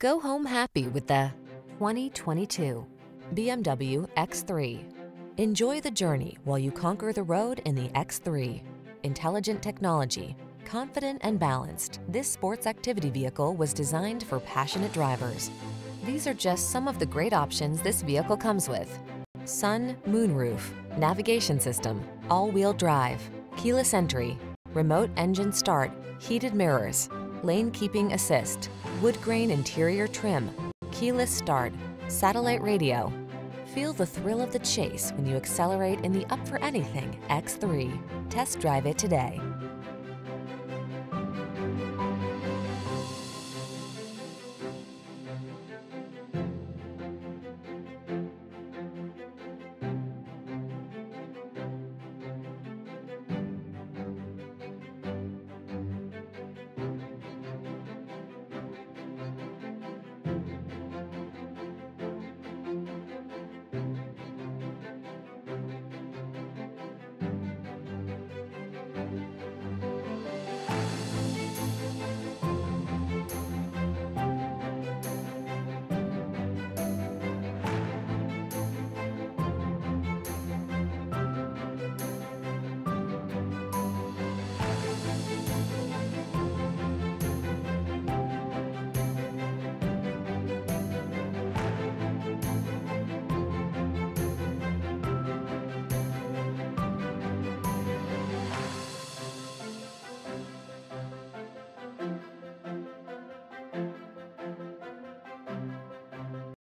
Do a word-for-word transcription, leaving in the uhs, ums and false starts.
Go home happy with the twenty twenty-two B M W X three. Enjoy the journey while you conquer the road in the X three. Intelligent technology, confident and balanced, this sports activity vehicle was designed for passionate drivers. These are just some of the great options this vehicle comes with: sun, moonroof, navigation system, all-wheel drive, keyless entry, remote engine start, heated mirrors, lane keeping assist, wood grain interior trim, keyless start, satellite radio. Feel the thrill of the chase when you accelerate in the up for anything X three. Test drive it today.